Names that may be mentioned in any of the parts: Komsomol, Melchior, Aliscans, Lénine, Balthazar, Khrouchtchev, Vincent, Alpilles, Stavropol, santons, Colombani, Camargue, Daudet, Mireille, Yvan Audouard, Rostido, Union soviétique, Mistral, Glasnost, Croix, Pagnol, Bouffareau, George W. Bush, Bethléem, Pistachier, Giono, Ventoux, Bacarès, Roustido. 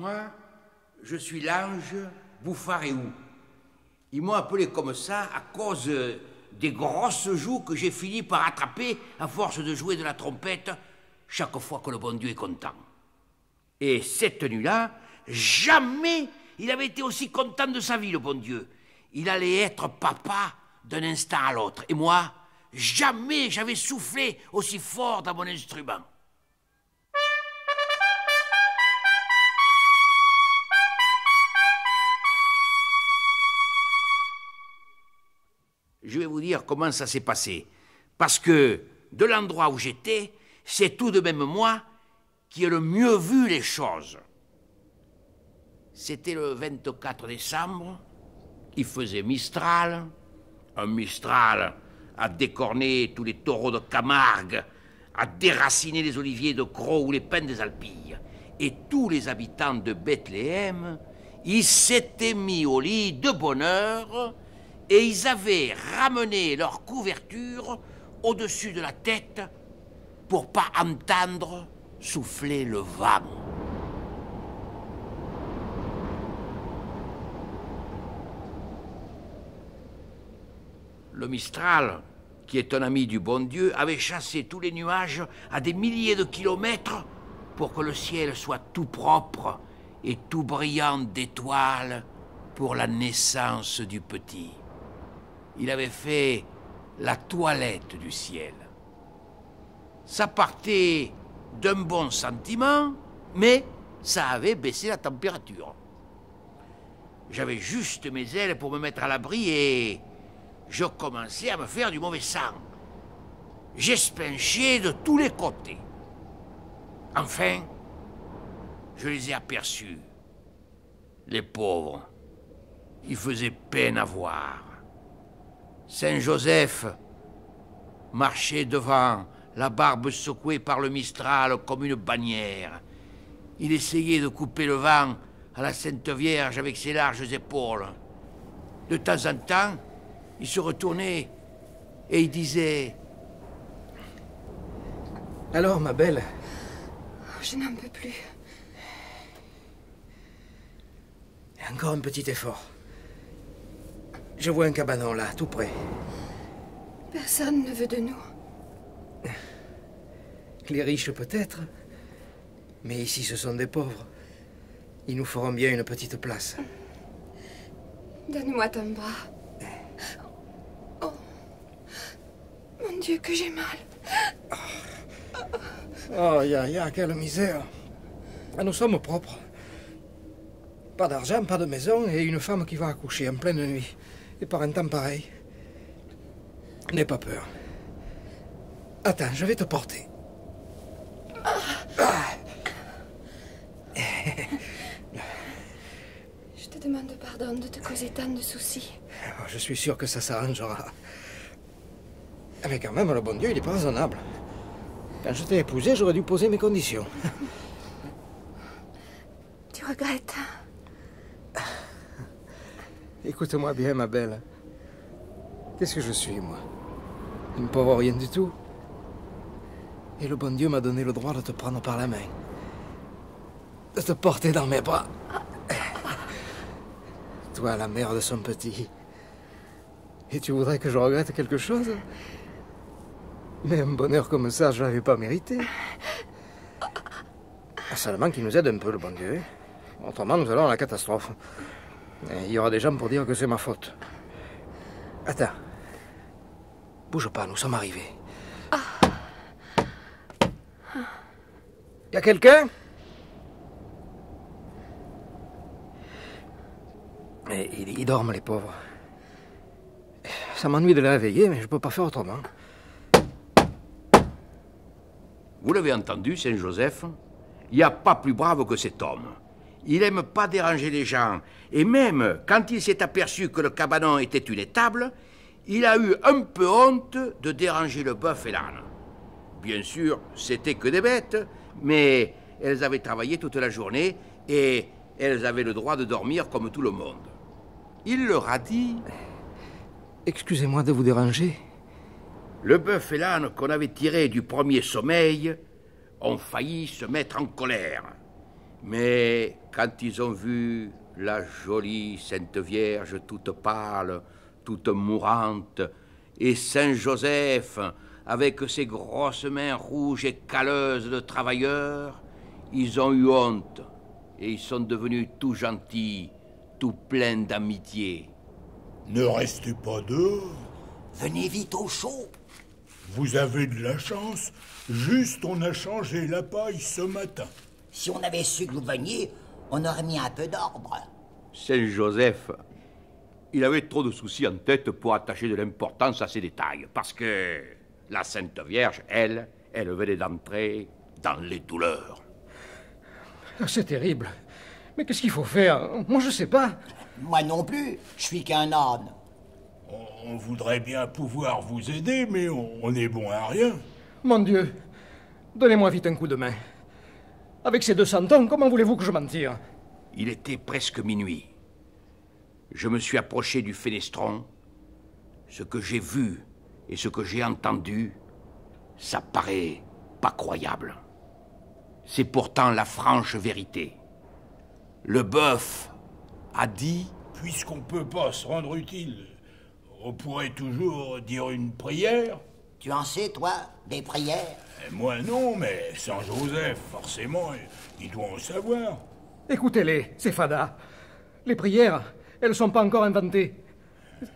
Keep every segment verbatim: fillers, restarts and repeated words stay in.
Moi, je suis l'ange Bouffareau. Ils m'ont appelé comme ça à cause des grosses joues que j'ai fini par attraper à force de jouer de la trompette chaque fois que le bon Dieu est content. Et cette nuit-là, jamais il avait été aussi content de sa vie, le bon Dieu. Il allait être papa d'un instant à l'autre. Et moi, jamais j'avais soufflé aussi fort dans mon instrument. Je vais vous dire comment ça s'est passé. Parce que de l'endroit où j'étais, c'est tout de même moi qui ai le mieux vu les choses. C'était le vingt-quatre décembre, il faisait Mistral, un Mistral à décorner tous les taureaux de Camargue, à déraciner les oliviers de Croix ou les pins des Alpilles. Et tous les habitants de Bethléem, ils s'étaient mis au lit de bonne heure et ils avaient ramené leur couverture au-dessus de la tête pour pas entendre souffler le vent. Le Mistral, qui est un ami du bon Dieu, avait chassé tous les nuages à des milliers de kilomètres pour que le ciel soit tout propre et tout brillant d'étoiles pour la naissance du petit. Il avait fait la toilette du ciel. Ça partait d'un bon sentiment, mais ça avait baissé la température. J'avais juste mes ailes pour me mettre à l'abri et je commençais à me faire du mauvais sang. J'espenchais de tous les côtés. Enfin, je les ai aperçus. Les pauvres, ils faisaient peine à voir. Saint-Joseph marchait devant, la barbe secouée par le Mistral comme une bannière. Il essayait de couper le vent à la Sainte Vierge avec ses larges épaules. De temps en temps, il se retournait et il disait « Alors, ma belle ?» « Je n'en peux plus. » Encore un petit effort. Je vois un cabanon là, tout près. Personne ne veut de nous. Les riches peut-être, mais ici ce sont des pauvres. Ils nous feront bien une petite place. Donne-moi ton bras. Oh, mon Dieu, que j'ai mal. Oh, oh ya, ya, quelle misère. Nous sommes propres. Pas d'argent, pas de maison, et une femme qui va accoucher en pleine nuit, et par un temps pareil. N'aie pas peur. Attends, je vais te porter. Je te demande pardon de te causer tant de soucis. Je suis sûr que ça s'arrangera. Mais quand même, le bon Dieu, il n'est pas raisonnable. Quand je t'ai épousé, j'aurais dû poser mes conditions. Tu regrettes? Écoute-moi bien, ma belle. Qu'est-ce que je suis, moi? Une pauvre rien du tout. Et le bon Dieu m'a donné le droit de te prendre par la main. De te porter dans mes bras. Toi, la mère de son petit. Et tu voudrais que je regrette quelque chose? Mais un bonheur comme ça, je ne l'avais pas mérité. Seulement qu'il nous aide un peu, le bon Dieu. Autrement, nous allons à la catastrophe. Et il y aura des gens pour dire que c'est ma faute. Attends. Bouge pas, nous sommes arrivés. Y a quelqu'un? Ils dorment, les pauvres. Ça m'ennuie de les réveiller, mais je peux pas faire autrement. Vous l'avez entendu, Saint-Joseph? Il n'y a pas plus brave que cet homme. Il n'aime pas déranger les gens. Et même quand il s'est aperçu que le cabanon était une étable, il a eu un peu honte de déranger le bœuf et l'âne. Bien sûr, c'était que des bêtes, mais elles avaient travaillé toute la journée et elles avaient le droit de dormir comme tout le monde. Il leur a dit... Excusez-moi de vous déranger. Le bœuf et l'âne qu'on avait tiré du premier sommeil ont failli se mettre en colère. Mais quand ils ont vu la jolie Sainte Vierge toute pâle, toute mourante, et Saint Joseph avec ses grosses mains rouges et calleuses de travailleurs, ils ont eu honte et ils sont devenus tout gentils, tout pleins d'amitié. Ne restez pas dehors. Venez vite au chaud. Vous avez de la chance, juste on a changé la paille ce matin. Si on avait su que vous veniez, on aurait mis un peu d'ordre. Saint Joseph, il avait trop de soucis en tête pour attacher de l'importance à ces détails, parce que la Sainte Vierge, elle, elle venait d'entrer dans les douleurs. C'est terrible. Mais qu'est-ce qu'il faut faire? Moi, je sais pas. Moi non plus, je suis qu'un âne. On voudrait bien pouvoir vous aider, mais on est bon à rien. Mon Dieu, donnez-moi vite un coup de main. Avec ces deux cents ans, comment voulez-vous que je m'en tire? Il était presque minuit. Je me suis approché du fenestron. Ce que j'ai vu et ce que j'ai entendu, ça paraît pas croyable. C'est pourtant la franche vérité. Le bœuf a dit... Puisqu'on ne peut pas se rendre utile, on pourrait toujours dire une prière. Tu en sais, toi, des prières? Moi non, mais Saint Joseph, forcément, il doit en savoir. Écoutez-les, ces fadas. Les prières, elles ne sont pas encore inventées.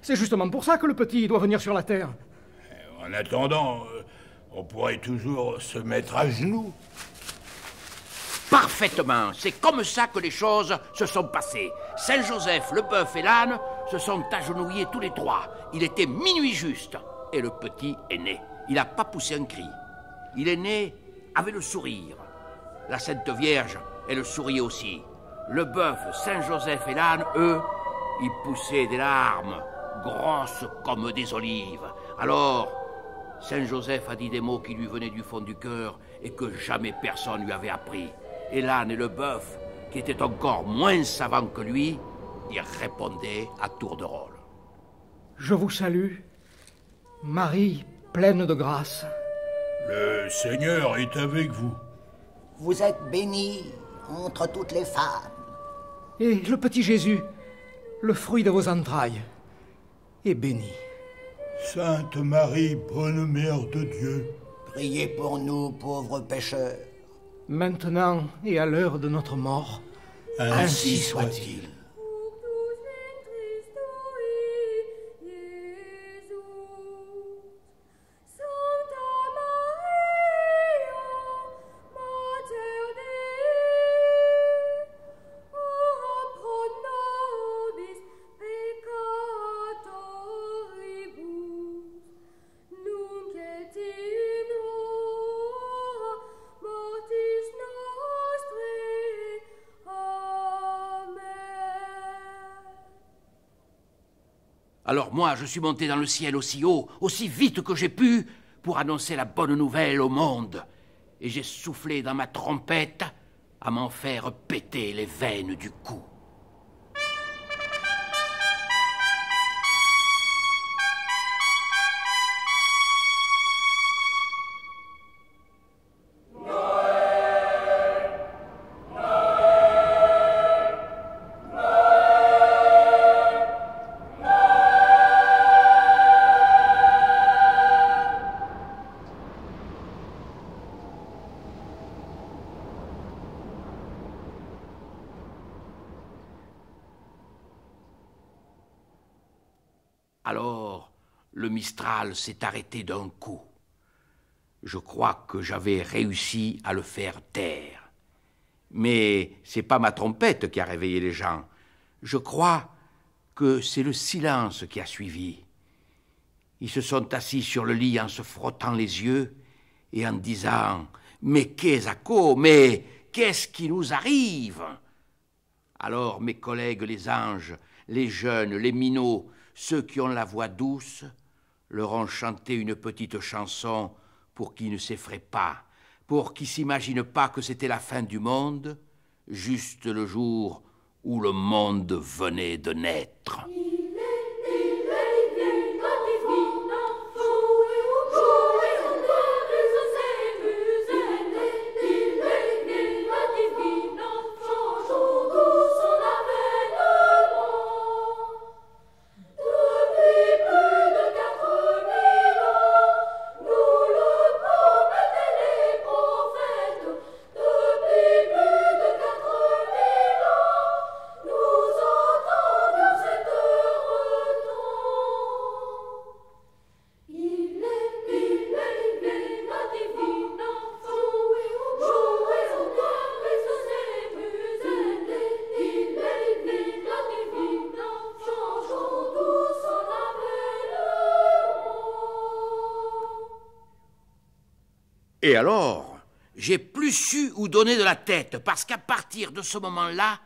C'est justement pour ça que le petit doit venir sur la terre. En attendant, on pourrait toujours se mettre à genoux. Parfaitement, c'est comme ça que les choses se sont passées. Saint Joseph, le bœuf et l'âne se sont agenouillés tous les trois. Il était minuit juste et le petit est né. Il n'a pas poussé un cri. Il est né avec le sourire. La Sainte Vierge, elle souriait aussi. Le bœuf, Saint Joseph et l'âne, eux, ils poussaient des larmes, grosses comme des olives. Alors, Saint Joseph a dit des mots qui lui venaient du fond du cœur et que jamais personne lui avait appris. Et l'âne et le bœuf, qui étaient encore moins savants que lui, y répondaient à tour de rôle. Je vous salue, Marie pleine de grâce. Le Seigneur est avec vous. Vous êtes bénie entre toutes les femmes. Et le petit Jésus, le fruit de vos entrailles, est béni. Sainte Marie, bonne Mère de Dieu, priez pour nous, pauvres pécheurs. Maintenant et à l'heure de notre mort, ainsi, ainsi soit-il. Alors moi, je suis monté dans le ciel aussi haut, aussi vite que j'ai pu, pour annoncer la bonne nouvelle au monde. Et j'ai soufflé dans ma trompette à m'en faire péter les veines du cou. Alors, le Mistral s'est arrêté d'un coup. Je crois que j'avais réussi à le faire taire. Mais c'est pas ma trompette qui a réveillé les gens. Je crois que c'est le silence qui a suivi. Ils se sont assis sur le lit en se frottant les yeux et en disant « Mais qu'est-ce à quoi? Mais qu'est-ce qui nous arrive ?» Alors mes collègues, les anges, les jeunes, les minots, ceux qui ont la voix douce leur ont chanté une petite chanson pour qu'ils ne s'effraient pas, pour qu'ils s'imaginent pas que c'était la fin du monde, juste le jour où le monde venait de naître. Et alors, j'ai plus su où donner de la tête, parce qu'à partir de ce moment-là,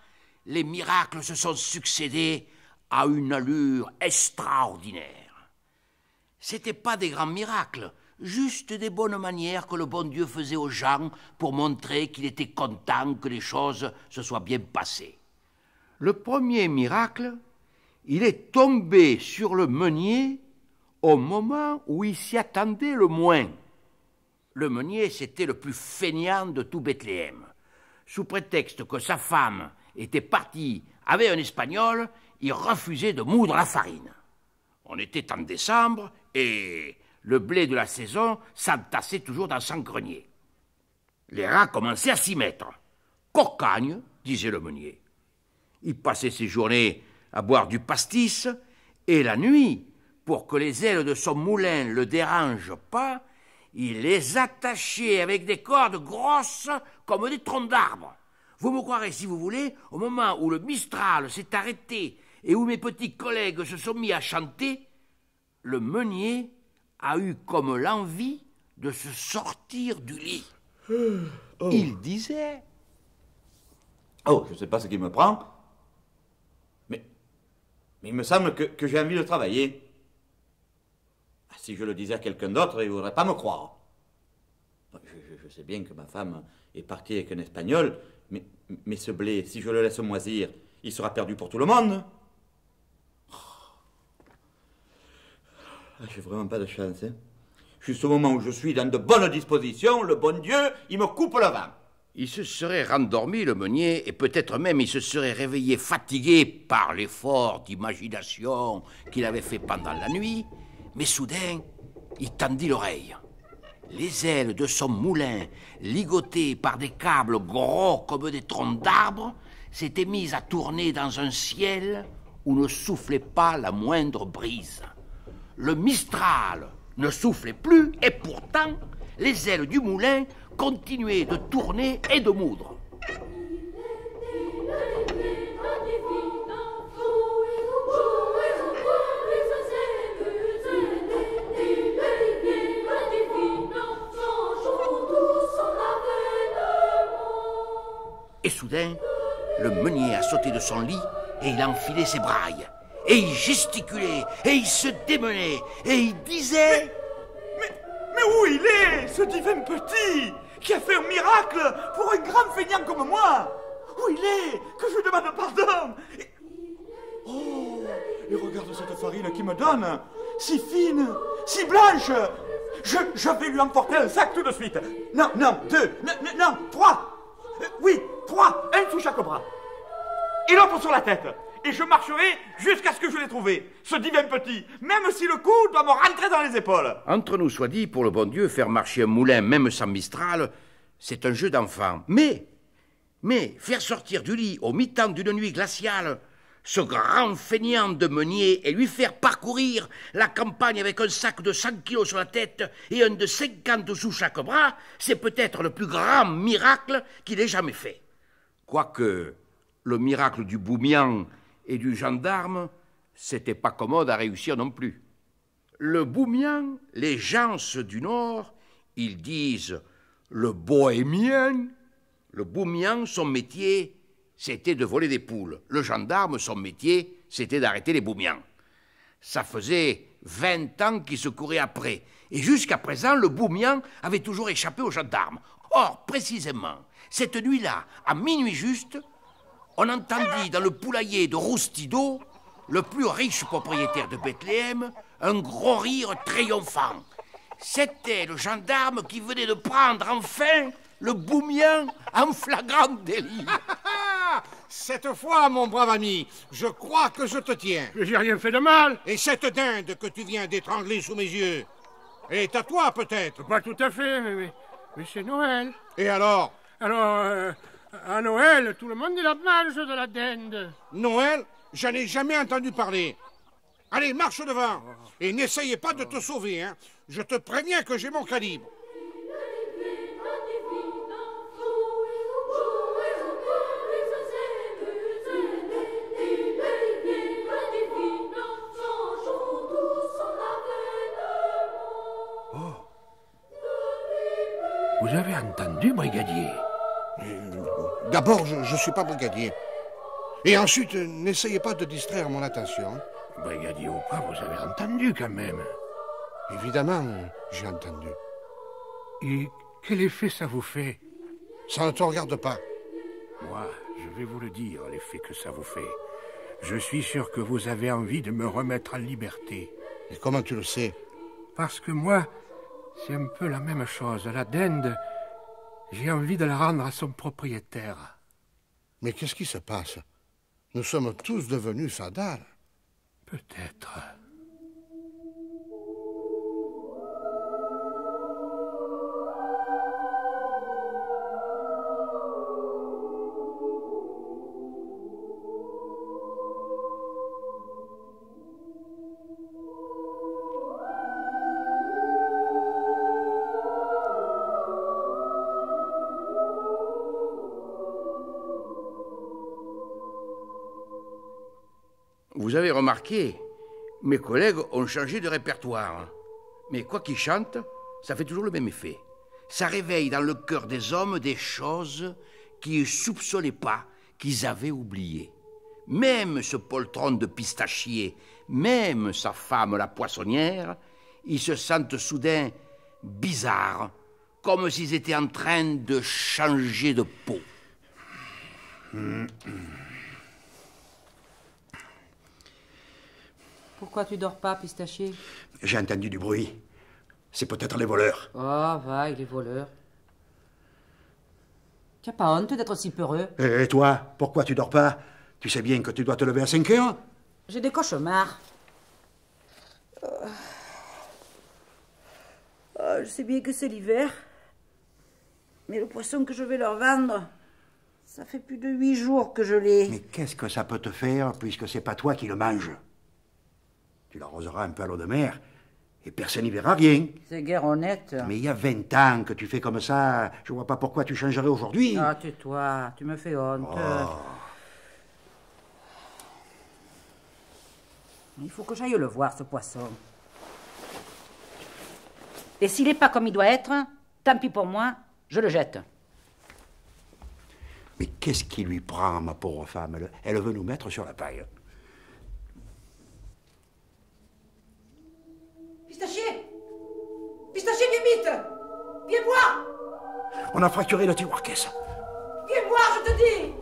les miracles se sont succédés à une allure extraordinaire. C'étaient pas des grands miracles, juste des bonnes manières que le bon Dieu faisait aux gens pour montrer qu'il était content que les choses se soient bien passées. Le premier miracle, il est tombé sur le meunier au moment où il s'y attendait le moins. Le meunier, c'était le plus feignant de tout Bethléem. Sous prétexte que sa femme était partie avec un Espagnol, il refusait de moudre la farine. On était en décembre et le blé de la saison s'entassait toujours dans son grenier. Les rats commençaient à s'y mettre. « Cocagne », disait le meunier. Il passait ses journées à boire du pastis et la nuit, pour que les ailes de son moulin ne le dérangent pas, il les attachait avec des cordes grosses comme des troncs d'arbres. Vous me croirez si vous voulez, au moment où le Mistral s'est arrêté et où mes petits collègues se sont mis à chanter, le meunier a eu comme l'envie de se sortir du lit. Oh. Il disait... Oh, je ne sais pas ce qui me prend, mais, mais il me semble que, que j'ai envie de travailler. Si je le disais à quelqu'un d'autre, il ne voudrait pas me croire. Je, je, je sais bien que ma femme est partie avec un Espagnol, mais, mais ce blé, si je le laisse moisir, il sera perdu pour tout le monde. J'ai vraiment pas de chance, hein. Juste au moment où je suis dans de bonnes dispositions, le bon Dieu, il me coupe le vent. Il se serait rendormi, le meunier, et peut-être même il se serait réveillé fatigué par l'effort d'imagination qu'il avait fait pendant la nuit. Mais soudain, il tendit l'oreille. Les ailes de son moulin, ligotées par des câbles gros comme des troncs d'arbres, s'étaient mises à tourner dans un ciel où ne soufflait pas la moindre brise. Le Mistral ne soufflait plus et pourtant, les ailes du moulin continuaient de tourner et de moudre. Et soudain, le meunier a sauté de son lit et il a enfilé ses brailles. Et il gesticulait, et il se démenait, et il disait... Mais, mais, mais où il est, ce divin petit, qui a fait un miracle pour un grand feignant comme moi? Où il est, que je demande pardon et... Oh, et regarde cette farine qu'il me donne, si fine, si blanche. Je, je vais lui emporter un sac tout de suite. Non, non, deux, non, non, trois. Euh, oui, trois, un sous chaque bras. Et l'autre sur la tête. Et je marcherai jusqu'à ce que je l'ai trouvé, ce divin petit, même si le coup doit me rentrer dans les épaules. Entre nous soit dit, pour le bon Dieu, faire marcher un moulin, même sans Mistral, c'est un jeu d'enfant. Mais, mais, faire sortir du lit, au mi-temps d'une nuit glaciale, ce grand feignant de meunier et lui faire parcourir la campagne avec un sac de cent kilos sur la tête et un de cinquante sous chaque bras, c'est peut-être le plus grand miracle qu'il ait jamais fait. Quoique le miracle du boumian et du gendarme, c'était pas commode à réussir non plus. Le boumian, les gens du Nord, ils disent le bohémien. Le boumian, son métier, c'était de voler des poules. Le gendarme, son métier, c'était d'arrêter les boumians. Ça faisait vingt ans qu'il se courait après. Et jusqu'à présent, le boumian avait toujours échappé aux gendarmes. Or, précisément, cette nuit-là, à minuit juste, on entendit dans le poulailler de Roustido, le plus riche propriétaire de Bethléem, un gros rire triomphant. C'était le gendarme qui venait de prendre enfin le boumian en flagrant délit. Cette fois, mon brave ami, je crois que je te tiens. J'ai rien fait de mal. Et cette dinde que tu viens d'étrangler sous mes yeux, elle est à toi peut-être? Pas tout à fait, mais, mais, mais c'est Noël. Et alors? Alors, euh, à Noël, tout le monde est la marge de la dinde. Noël, j'en ai jamais entendu parler. Allez, marche devant. Et n'essayez pas de te sauver, hein. Je te préviens que j'ai mon calibre. vous avez entendu, brigadier? D'abord, je ne suis pas brigadier. Et ensuite, n'essayez pas de distraire mon attention. Brigadier ou pas, vous avez entendu quand même. Évidemment, j'ai entendu. Et quel effet ça vous fait? Ça ne te regarde pas. Moi, je vais vous le dire, l'effet que ça vous fait. Je suis sûr que vous avez envie de me remettre en liberté. Et comment tu le sais? Parce que moi, c'est un peu la même chose. La dinde, j'ai envie de la rendre à son propriétaire. Mais qu'est-ce qui se passe? Nous sommes tous devenus sa dalle. Peut-être. Vous avez remarqué, mes collègues ont changé de répertoire. Mais quoi qu'ils chantent, ça fait toujours le même effet. Ça réveille dans le cœur des hommes des choses qu'ils ne soupçonnaient pas, qu'ils avaient oubliées. Même ce poltron de pistachier, même sa femme la poissonnière, ils se sentent soudain bizarres, comme s'ils étaient en train de changer de peau. Mmh. Pourquoi tu dors pas, pistachier? J'ai entendu du bruit. C'est peut-être les voleurs. Oh, va, il est voleur. Tu n'as pas honte d'être si peureux? Et toi, pourquoi tu dors pas? Tu sais bien que tu dois te lever à cinq heures? J'ai des cauchemars. Oh. Oh, je sais bien que c'est l'hiver. Mais le poisson que je vais leur vendre, ça fait plus de huit jours que je l'ai. Mais qu'est-ce que ça peut te faire, puisque c'est pas toi qui le manges? Tu l'arroseras un peu à l'eau de mer, et personne n'y verra rien. C'est guère honnête. Mais il y a vingt ans que tu fais comme ça, je vois pas pourquoi tu changerais aujourd'hui. Ah, tais-toi, tu me fais honte. Oh. Il faut que j'aille le voir, ce poisson. Et s'il n'est pas comme il doit être, tant pis pour moi, je le jette. Mais qu'est-ce qui lui prend, ma pauvre femme? Elle veut nous mettre sur la paille. Pistachier! Pistachier, viens vite! Viens voir! On a fracturé le tiroir caisse. Viens voir, je te dis!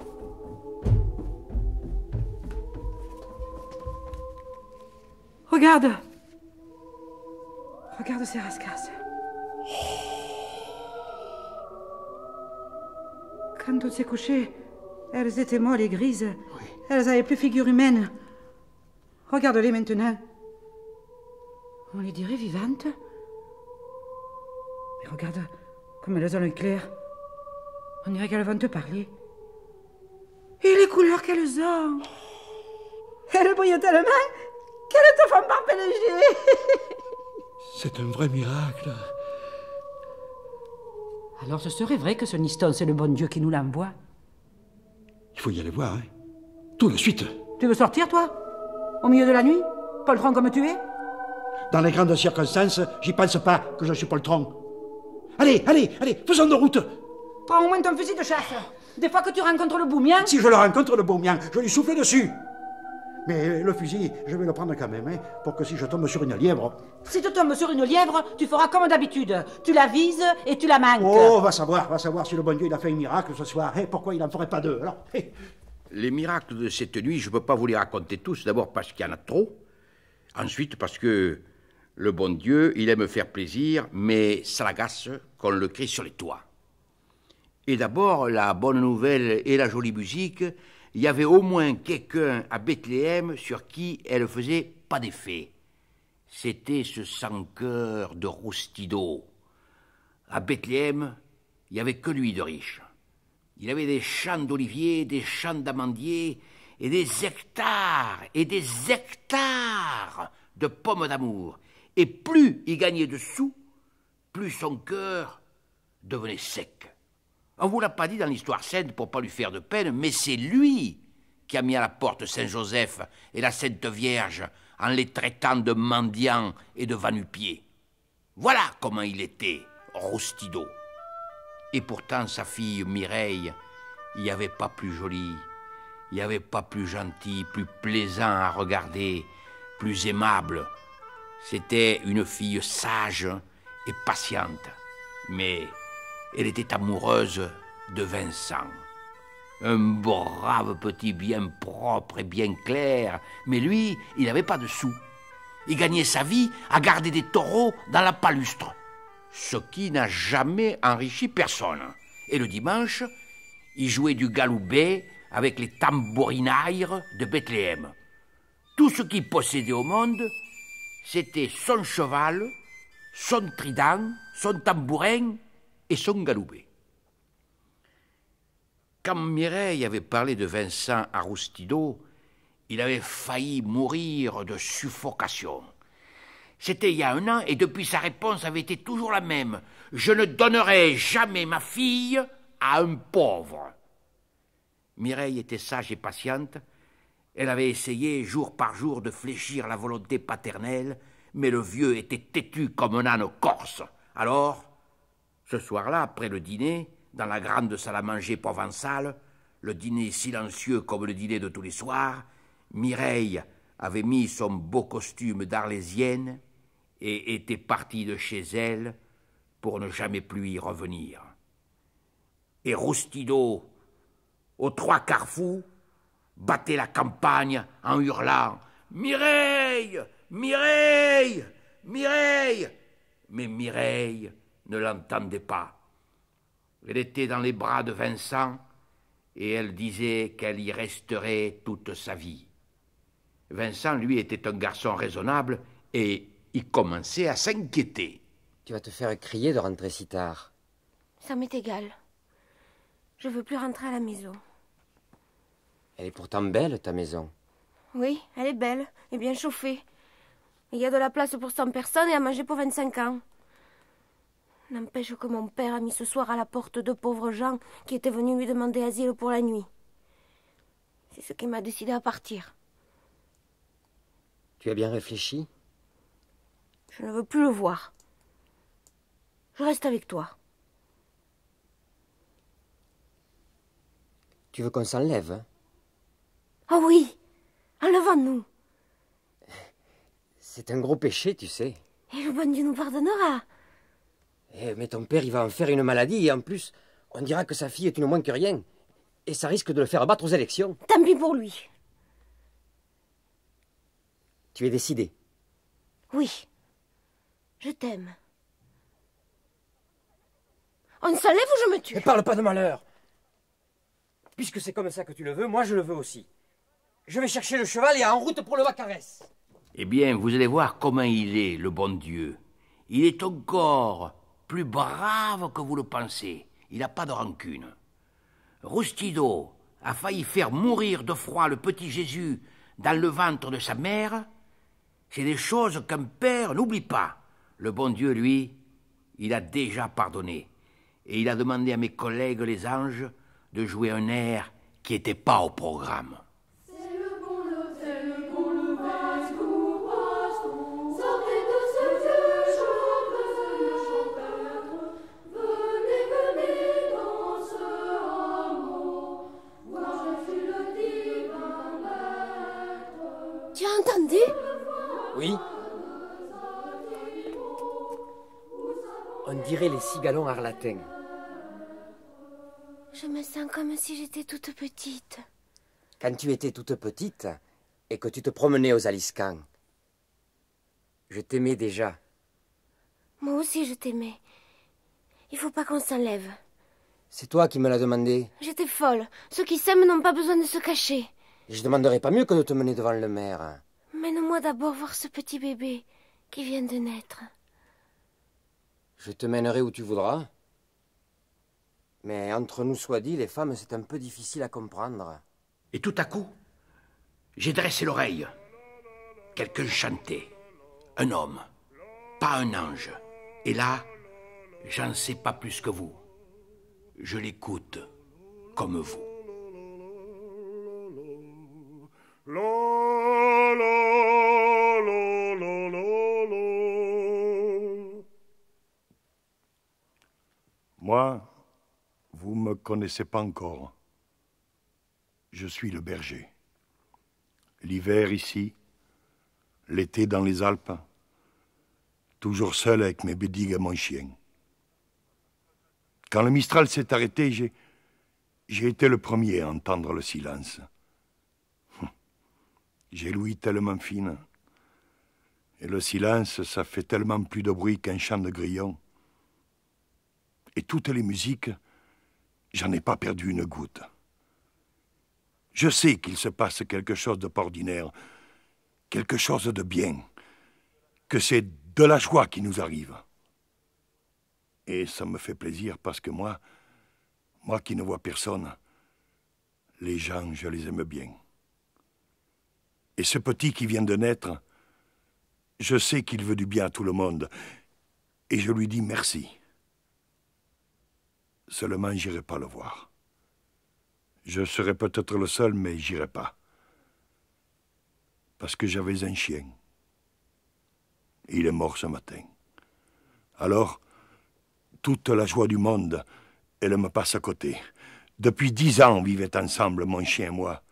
Regarde! Regarde ces rascasses. Quand on s'est couché, elles étaient molles et grises. Oui. Elles avaient plus figure humaine. Regarde-les maintenant. On les dirait vivantes. Mais regarde, comme elles ont l'œil clair. On dirait qu'elles vont te parler. Et les couleurs qu'elles ont! Elles brillent tellement qu'elles te font parpelléger. C'est un vrai miracle. Alors ce serait vrai que ce Niston, c'est le bon Dieu qui nous l'envoie. Il faut y aller voir, hein. Tout de suite. Tu veux sortir, toi? Au milieu de la nuit? Poltron comme tu es? Dans les grandes circonstances, j'y pense pas que je suis poltron. Allez, allez, allez, faisons de route. Prends au moins ton fusil de chasse. Des fois que tu rencontres le boumien... Si je le rencontre, le boumien, je lui souffle dessus. Mais le fusil, je vais le prendre quand même, hein, pour que si je tombe sur une lièvre... Si tu tombes sur une lièvre, tu feras comme d'habitude. Tu la vises et tu la manques. Oh, va savoir, va savoir si le bon Dieu il a fait un miracle ce soir. Hey, pourquoi il n'en ferait pas deux, alors? Hey. Les miracles de cette nuit, je ne peux pas vous les raconter tous. D'abord parce qu'il y en a trop. Ensuite parce que... Le bon Dieu, il aime faire plaisir, mais ça l'agace qu'on le crie sur les toits. Et d'abord, la bonne nouvelle et la jolie musique, il y avait au moins quelqu'un à Bethléem sur qui elle ne faisait pas d'effet. C'était ce sans-cœur de Roustido. À Bethléem, il n'y avait que lui de riche. Il avait des champs d'oliviers, des champs d'amandiers, et des hectares, et des hectares de pommes d'amour. Et plus il gagnait de sous, plus son cœur devenait sec. On ne vous l'a pas dit dans l'histoire sainte pour ne pas lui faire de peine, mais c'est lui qui a mis à la porte Saint-Joseph et la Sainte Vierge en les traitant de mendiants et de va-nu-pieds. Voilà comment il était, Roustido. Et pourtant, sa fille Mireille, il n'y avait pas plus jolie, il n'y avait pas plus gentil, plus plaisant à regarder, plus aimable. C'était une fille sage et patiente, mais elle était amoureuse de Vincent. Un brave petit bien propre et bien clair, mais lui, il n'avait pas de sous. Il gagnait sa vie à garder des taureaux dans la palustre, ce qui n'a jamais enrichi personne. Et le dimanche, il jouait du galoubet avec les tambourinaires de Bethléem. Tout ce qu'il possédait au monde, c'était son cheval, son trident, son tambourin et son galoubet. Quand Mireille avait parlé de Vincent à Roustido, il avait failli mourir de suffocation. C'était il y a un an, et depuis sa réponse avait été toujours la même. « Je ne donnerai jamais ma fille à un pauvre !» Mireille était sage et patiente. Elle avait essayé jour par jour de fléchir la volonté paternelle, mais le vieux était têtu comme un âne corse. Alors, ce soir-là, après le dîner, dans la grande salle à manger provençale, le dîner silencieux comme le dîner de tous les soirs, Mireille avait mis son beau costume d'arlésienne et était partie de chez elle pour ne jamais plus y revenir. Et Roustido, aux trois carrefours, battait la campagne en hurlant « Mireille! Mireille! Mireille !» Mais Mireille ne l'entendait pas. Elle était dans les bras de Vincent et elle disait qu'elle y resterait toute sa vie. Vincent, lui, était un garçon raisonnable et il commençait à s'inquiéter. « Tu vas te faire crier de rentrer si tard. »« Ça m'est égal. Je veux plus rentrer à la maison. » »« Elle est pourtant belle, ta maison. »« Oui, elle est belle et bien chauffée. Il y a de la place pour cent personnes et à manger pour vingt-cinq ans. » N'empêche que mon père a mis ce soir à la porte deux pauvres gens qui étaient venus lui demander asile pour la nuit. C'est ce qui m'a décidé à partir. Tu as bien réfléchi? Je ne veux plus le voir. Je reste avec toi. Tu veux qu'on s'enlève, hein? Ah oui, enlevons-nous. C'est un gros péché, tu sais. Et le bon Dieu nous pardonnera. Eh, mais ton père, il va en faire une maladie, et en plus, on dira que sa fille est une moins que rien, et ça risque de le faire abattre aux élections. Tant pis pour lui. Tu es décidée? Oui. Je t'aime. On s'enlève ou je me tue? Ne parle pas de malheur. Puisque c'est comme ça que tu le veux, moi je le veux aussi. Je vais chercher le cheval et en route pour le Bacarès. Eh bien, vous allez voir comment il est, le bon Dieu. Il est encore plus brave que vous le pensez. Il n'a pas de rancune. Roustido a failli faire mourir de froid le petit Jésus dans le ventre de sa mère. C'est des choses qu'un père n'oublie pas. Le bon Dieu, lui, il a déjà pardonné. Et il a demandé à mes collègues les anges de jouer un air qui n'était pas au programme. Oui. On dirait les cigalons arlatins. Je me sens comme si j'étais toute petite. Quand tu étais toute petite et que tu te promenais aux Aliscans, je t'aimais déjà. Moi aussi je t'aimais. Il faut pas qu'on s'enlève. C'est toi qui me l'as demandé. J'étais folle. Ceux qui s'aiment n'ont pas besoin de se cacher. Je demanderais pas mieux que de te mener devant le maire. Mène-moi d'abord voir ce petit bébé qui vient de naître. Je te mènerai où tu voudras. Mais entre nous soit dit, les femmes, c'est un peu difficile à comprendre. Et tout à coup, j'ai dressé l'oreille. Quelqu'un chantait. Un homme, pas un ange. Et là, j'en sais pas plus que vous. Je l'écoute comme vous. Moi, connaissez pas encore. Je suis le berger. L'hiver ici, l'été dans les Alpes, toujours seul avec mes bédigues et mon chien. Quand le Mistral s'est arrêté, j'ai... J'ai été le premier à entendre le silence. J'ai l'ouïe tellement fine. Et le silence, ça fait tellement plus de bruit qu'un chant de grillon. Et toutes les musiques, j'en ai pas perdu une goutte. Je sais qu'il se passe quelque chose de pas ordinaire, quelque chose de bien, que c'est de la joie qui nous arrive. Et ça me fait plaisir parce que moi, moi qui ne vois personne, les gens, je les aime bien. Et ce petit qui vient de naître, je sais qu'il veut du bien à tout le monde, et je lui dis merci. Seulement, j'irai pas le voir. Je serai peut-être le seul, mais j'irai pas. Parce que j'avais un chien. Il est mort ce matin. Alors, toute la joie du monde... Elle me passe à côté. Depuis dix ans, on vivait ensemble, mon chien et moi.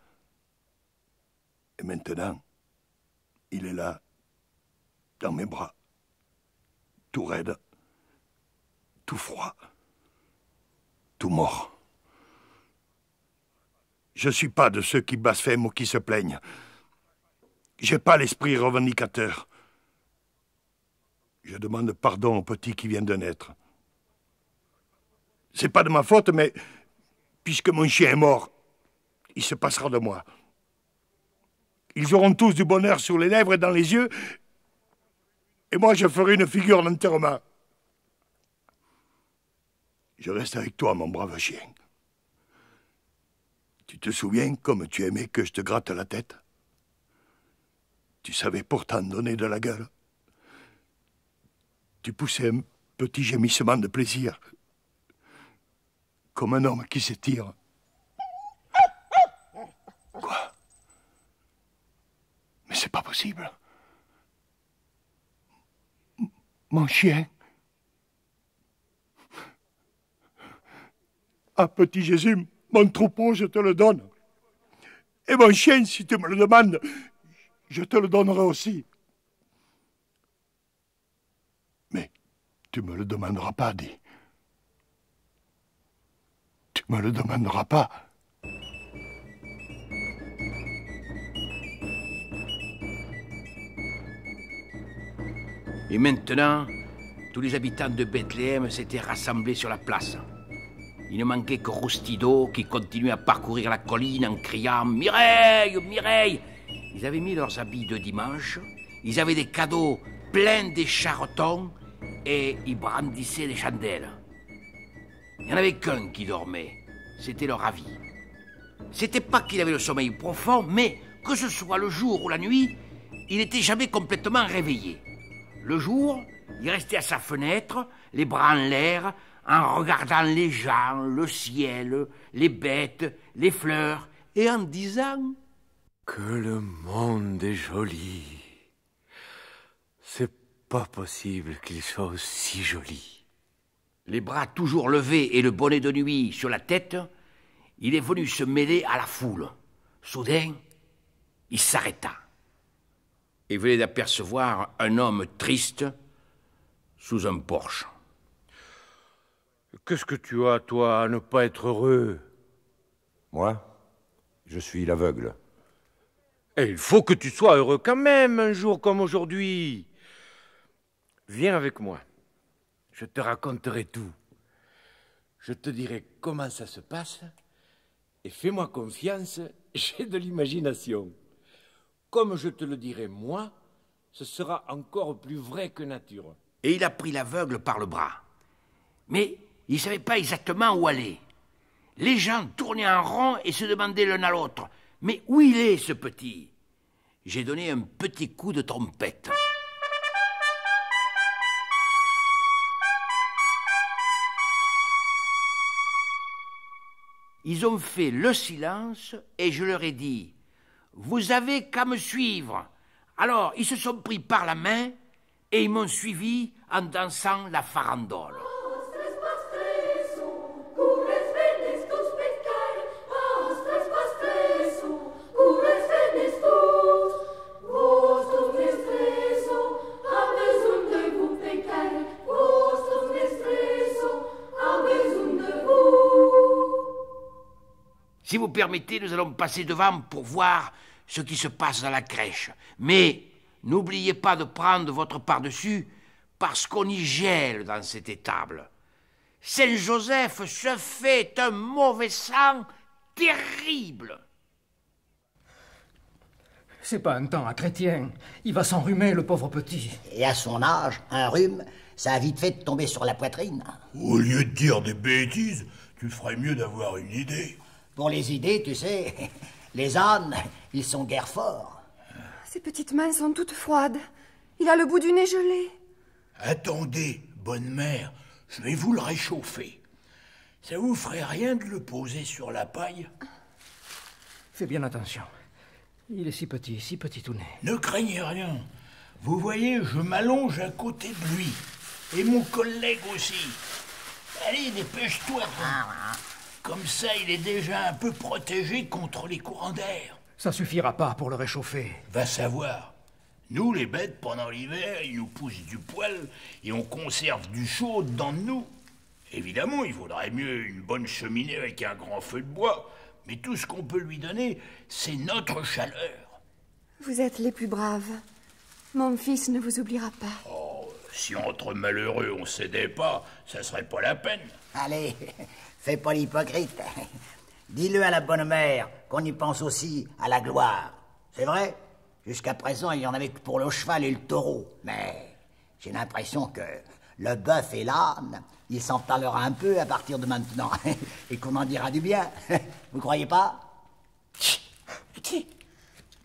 Et maintenant, il est là, dans mes bras, tout raide, tout froid, tout mort. Je ne suis pas de ceux qui blasphèment ou qui se plaignent. J'ai pas l'esprit revendicateur. Je demande pardon au petit qui vient de naître. C'est pas de ma faute, mais puisque mon chien est mort, il se passera de moi. Ils auront tous du bonheur sur les lèvres et dans les yeux, et moi je ferai une figure d'enterrement. Je reste avec toi, mon brave chien. Tu te souviens comme tu aimais que je te gratte la tête? Tu savais pourtant donner de la gueule. Tu poussais un petit gémissement de plaisir. Comme un homme qui s'étire. Quoi? Mais c'est pas possible. M- mon chien. Ah, petit Jésus, mon troupeau, je te le donne. Et mon chien, si tu me le demandes, je te le donnerai aussi. Mais tu me le demanderas pas, dis. Tu me le demanderas pas. Et maintenant, tous les habitants de Bethléem s'étaient rassemblés sur la place. Il ne manquait que Roustido qui continuait à parcourir la colline en criant « Mireille, Mireille !» Ils avaient mis leurs habits de dimanche, ils avaient des cadeaux pleins des charretons et ils brandissaient des chandelles. Il n'y en avait qu'un qui dormait. C'était leur avis. C'était pas qu'il avait le sommeil profond, mais que ce soit le jour ou la nuit, il n'était jamais complètement réveillé. Le jour, il restait à sa fenêtre, les bras en l'air, en regardant les gens, le ciel, les bêtes, les fleurs, et en disant « Que le monde est joli. C'est pas possible qu'il soit aussi joli. » Les bras toujours levés et le bonnet de nuit sur la tête, il est venu se mêler à la foule. Soudain, il s'arrêta et venait d'apercevoir un homme triste sous un porche. « Qu'est-ce que tu as, toi, à ne pas être heureux ?»« Moi, je suis l'aveugle. »« Et il faut que tu sois heureux quand même, un jour comme aujourd'hui. Viens avec moi. » Je te raconterai tout. Je te dirai comment ça se passe. Et fais-moi confiance, j'ai de l'imagination. Comme je te le dirai moi, ce sera encore plus vrai que nature. » Et il a pris l'aveugle par le bras. Mais il ne savait pas exactement où aller. Les gens tournaient en rond et se demandaient l'un à l'autre. « Mais où il est, ce petit ?» J'ai donné un petit coup de trompette. Ils ont fait le silence et je leur ai dit « Vous avez qu'à me suivre !» Alors, ils se sont pris par la main et ils m'ont suivi en dansant la farandole. permettez, nous allons passer devant pour voir ce qui se passe dans la crèche. Mais n'oubliez pas de prendre votre pardessus, parce qu'on y gèle dans cette étable. Saint-Joseph se fait un mauvais sang terrible. C'est pas un temps à chrétien. Il va s'enrhumer, le pauvre petit. Et à son âge, un rhume, ça a vite fait de tomber sur la poitrine. Au lieu de dire des bêtises, tu ferais mieux d'avoir une idée. Pour les idées, tu sais, les ânes, ils sont guère forts. Ses petites mains sont toutes froides. Il a le bout du nez gelé. Attendez, bonne mère, je vais vous le réchauffer. Ça vous ferait rien de le poser sur la paille? Fais bien attention. Il est si petit, si petit tout nez. Ne craignez rien. Vous voyez, je m'allonge à côté de lui. Et mon collègue aussi. Allez, dépêche-toi. Comme ça, il est déjà un peu protégé contre les courants d'air. Ça suffira pas pour le réchauffer. Va savoir. Nous, les bêtes, pendant l'hiver, ils nous poussent du poil et on conserve du chaud dans nous. Évidemment, il vaudrait mieux une bonne cheminée avec un grand feu de bois. Mais tout ce qu'on peut lui donner, c'est notre chaleur. Vous êtes les plus braves. Mon fils ne vous oubliera pas. Oh, si entre malheureux on s'aidait pas, ça serait pas la peine. Allez, fais pas l'hypocrite. Dis-le à la bonne mère qu'on y pense aussi à la gloire. C'est vrai? Jusqu'à présent, il y en avait que pour le cheval et le taureau. Mais j'ai l'impression que le bœuf et l'âne, il s'en parlera un peu à partir de maintenant. Et qu'on en dira du bien. Vous croyez pas?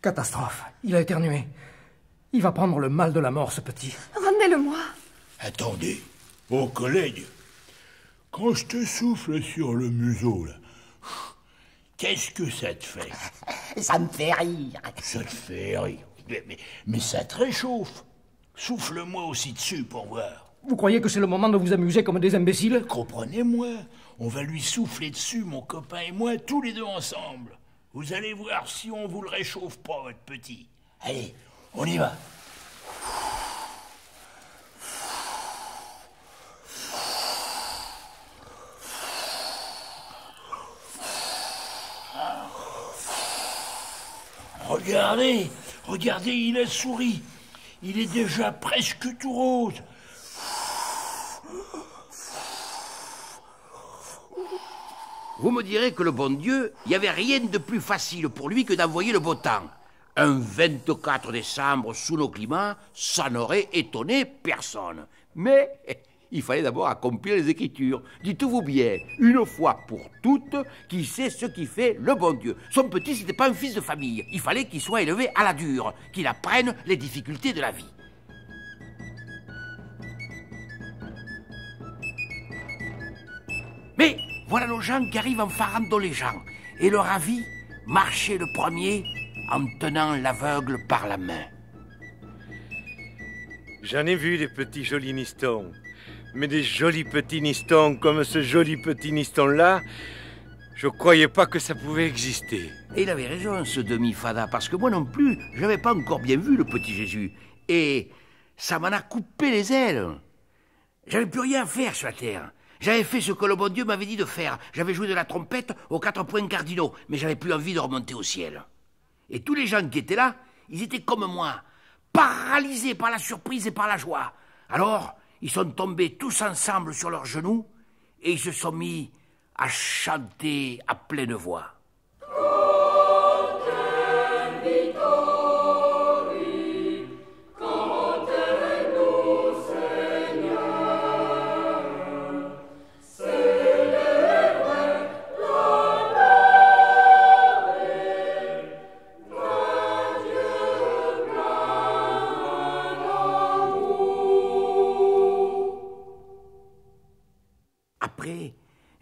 Catastrophe. Il a éternué. Il va prendre le mal de la mort, ce petit. Ramenez-le-moi. Attendez, mon collègue. Quand je te souffle sur le museau, là, qu'est-ce que ça te fait? Ça me fait rire. Ça te fait rire. Mais, mais, mais ça te réchauffe. Souffle-moi aussi dessus pour voir. Vous croyez que c'est le moment de vous amuser comme des imbéciles? Comprenez-moi, on va lui souffler dessus, mon copain et moi, tous les deux ensemble. Vous allez voir si on vous le réchauffe pas, votre petit. Allez, on y va. Regardez, regardez, il a souri. Il est déjà presque tout rose. Vous me direz que le bon Dieu, il n'y avait rien de plus facile pour lui que d'envoyer le beau temps. Un vingt-quatre décembre sous nos climats, ça n'aurait étonné personne. Mais il fallait d'abord accomplir les Écritures. Dites-vous bien, une fois pour toutes, qui sait ce qui fait le bon Dieu. Son petit, c'était pas un fils de famille. Il fallait qu'il soit élevé à la dure, qu'il apprenne les difficultés de la vie. Mais voilà nos gens qui arrivent en farandant les gens. Et leur avis, marcher le premier en tenant l'aveugle par la main. J'en ai vu des petits jolis nistons. Mais des jolis petits nistons comme ce joli petit niston-là, je croyais pas que ça pouvait exister. Et il avait raison, ce demi-fada, parce que moi non plus, je n'avais pas encore bien vu le petit Jésus. Et ça m'en a coupé les ailes. J'avais plus rien à faire sur la terre. J'avais fait ce que le bon Dieu m'avait dit de faire. J'avais joué de la trompette aux quatre points cardinaux, mais j'avais plus envie de remonter au ciel. Et tous les gens qui étaient là, ils étaient comme moi, paralysés par la surprise et par la joie. Alors, ils sont tombés tous ensemble sur leurs genoux et ils se sont mis à chanter à pleine voix.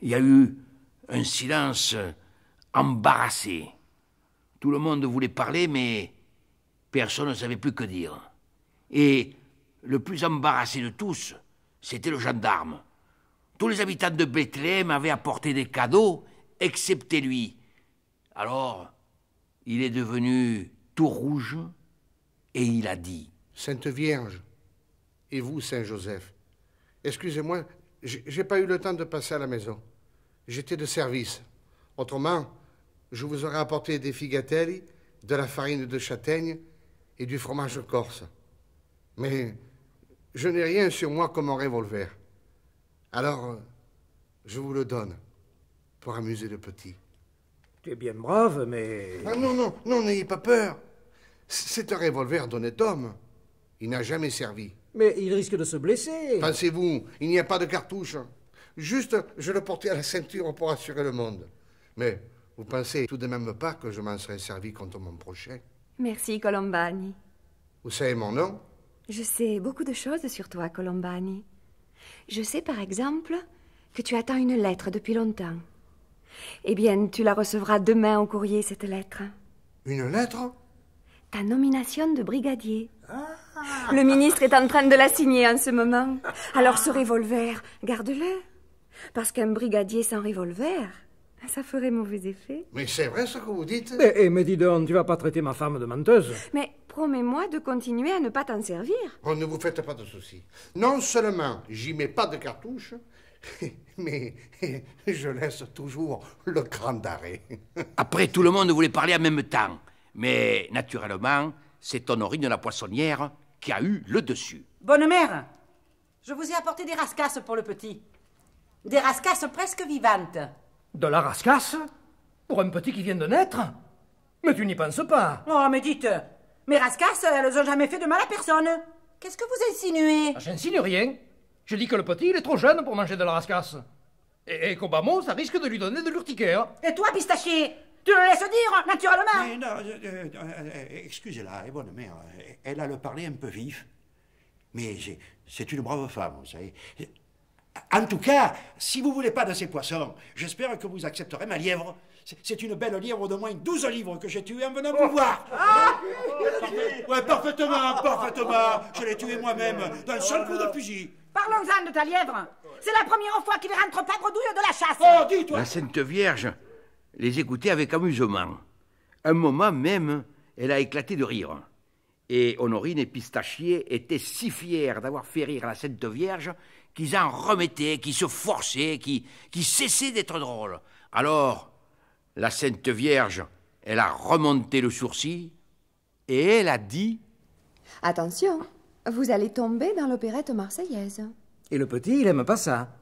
Il y a eu un silence embarrassé. Tout le monde voulait parler, mais personne ne savait plus que dire. Et le plus embarrassé de tous, c'était le gendarme. Tous les habitants de Bethléem avaient apporté des cadeaux, excepté lui. Alors, il est devenu tout rouge et il a dit « Sainte Vierge, et vous, Saint Joseph, excusez-moi, j'ai pas eu le temps de passer à la maison. J'étais de service. Autrement, je vous aurais apporté des figatelli, de la farine de châtaigne et du fromage corse. Mais je n'ai rien sur moi comme un revolver. Alors, je vous le donne pour amuser le petit. Tu es bien brave, mais... Ah non, non, non, n'ayez pas peur. C'est un revolver d'honnête homme. Il n'a jamais servi. Mais il risque de se blesser. Pensez-vous, il n'y a pas de cartouche. Juste, je le portais à la ceinture pour assurer le monde. Mais vous pensez tout de même pas que je m'en serais servi contre mon prochain? Merci, Colombani. Vous savez mon nom? Je sais beaucoup de choses sur toi, Colombani. Je sais, par exemple, que tu attends une lettre depuis longtemps. Eh bien, tu la recevras demain au courrier, cette lettre. Une lettre? Ta nomination de brigadier. Ah. Le ministre est en train de la signer en ce moment. Alors ce revolver, garde-le. Parce qu'un brigadier sans revolver, ça ferait mauvais effet. Mais c'est vrai ce que vous dites. Mais, mais dis donc, tu vas pas traiter ma femme de menteuse. Mais promets-moi de continuer à ne pas t'en servir. Oh, ne vous faites pas de soucis. Non seulement j'y mets pas de cartouche, mais je laisse toujours le cran d'arrêt. Après, tout le monde voulait parler en même temps. Mais, naturellement, c'est Honorine de la Poissonnière qui a eu le dessus. Bonne mère, je vous ai apporté des rascasses pour le petit. Des rascasses presque vivantes. De la rascasse? Pour un petit qui vient de naître? Mais tu n'y penses pas. Oh, mais dites, mes rascasses, elles n'ont jamais fait de mal à personne. Qu'est-ce que vous insinuez? Ah, j'insinue rien. Je dis que le petit, il est trop jeune pour manger de la rascasse. Et, et qu'au bas mot, ça risque de lui donner de l'urticaire. Et toi, pistachier? Tu le laisses dire, naturellement. Mais non, euh, euh, excusez-la, eh, bonne mère, elle a le parler un peu vif. Mais c'est une brave femme, vous savez. En tout cas, si vous voulez pas de ces poissons, j'espère que vous accepterez ma lièvre. C'est une belle lièvre de moins douze livres que j'ai tuée en venant vous voir. Ah, ouais, parfaitement, parfaitement. Je l'ai tuée moi-même, d'un seul coup de fusil. Parlons-en de ta lièvre. C'est la première fois qu'il rentre pas bredouille de la chasse. Oh, dis-toi. La Sainte Vierge les écoutait avec amusement. Un moment même, elle a éclaté de rire. Et Honorine et Pistachier étaient si fiers d'avoir fait rire la Sainte Vierge qu'ils en remettaient, qu'ils se forçaient, qu'ils qu'ils cessaient d'être drôles. Alors, la Sainte Vierge, elle a remonté le sourcil et elle a dit... « Attention, vous allez tomber dans l'opérette marseillaise. » Et le petit, il aime pas ça.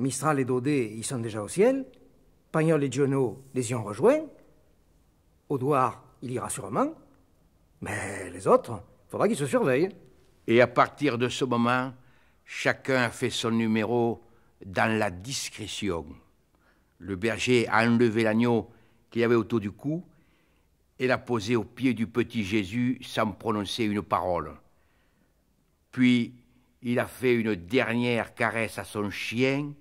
Mistral et Daudet, ils sont déjà au ciel. Pagnol et Giono les y ont rejoints. Audouard, il ira sûrement. Mais les autres, il faudra qu'ils se surveillent. Et à partir de ce moment, chacun a fait son numéro dans la discrétion. Le berger a enlevé l'agneau qu'il avait autour du cou et l'a posé au pied du petit Jésus sans prononcer une parole. Puis, il a fait une dernière caresse à son chien.